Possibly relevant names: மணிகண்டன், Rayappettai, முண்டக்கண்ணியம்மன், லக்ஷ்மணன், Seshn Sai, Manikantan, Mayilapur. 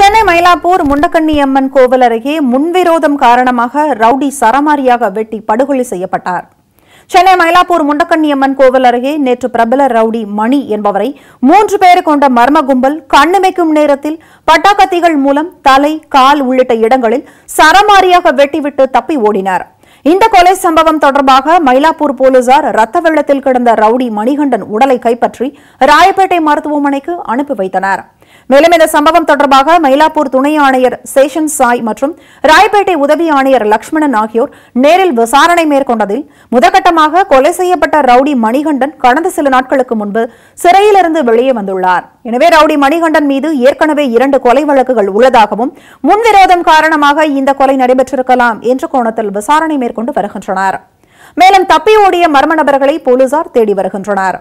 சென்னை மயிலாப்பூர் முண்டக்கண்ணியம்மன் கோவில் அருகே முன்விரோதம் காரணமாக ரவுடி சரமாரியாக வெட்டி படுகொலை செய்யப்பட்டார். சென்னை மயிலாப்பூர் முண்டக்கண்ணியம்மன் கோவில் அருகே நேற்று பிரபல ரவுடி மணி என்பவரை 3 பேர் கொண்ட மர்ம கும்பல் கண்ணுமைக்கும் நேரத்தில் பட்டாக்கத்திகள் மூலம் தலை, கால் உள்ளிட்ட இடங்களில் சரமாரியாக வெட்டிவிட்டு தப்பி ஓடினார். இந்த கொலை சம்பவம் தொடர்பாக மயிலாப்பூர் போலீசார் ரத்த வெள்ளத்தில் கிடந்த ரவுடி மணிகண்டன் உடலை கைப்பற்றி ராயப்பேட்டை மருத்துவமனைக்கு அனுப்பி வைத்தனர். மேலும் இந்த சம்பவம் தொடர்பாக மயிலாப்பூர் துணை ஆணையர் சேஷன் சாய் மற்றும் ராயப்பேட்டை உதவி ஆணையர் லக்ஷ்மணன் ஆகியோர் நேரில் விசாரணை மேற்கொண்டதில் முதற்கட்டமாக கொலை செய்யப்பட்ட ரவுடி மணிகண்டன் கடந்த சில நாட்களுக்கு முன்பு சிறையிலிருந்து வெளியே வந்துள்ளார். எனவே ரவுடி மணிகண்டன் மீது ஏற்கனவே 2 கொலை வழக்குகள் உள்ளதாகவும் முன்விரோதம் காரணமாக இந்த கொலை நடைபெற்றிருக்கலாம் என்ற கோணத்தில் விசாரணை மேற்கொண்டு வருகின்றனர். மேலும் தப்பி ஓடிய மர்ம நபர்களை போலீசார் தேடி வருகின்றனர்.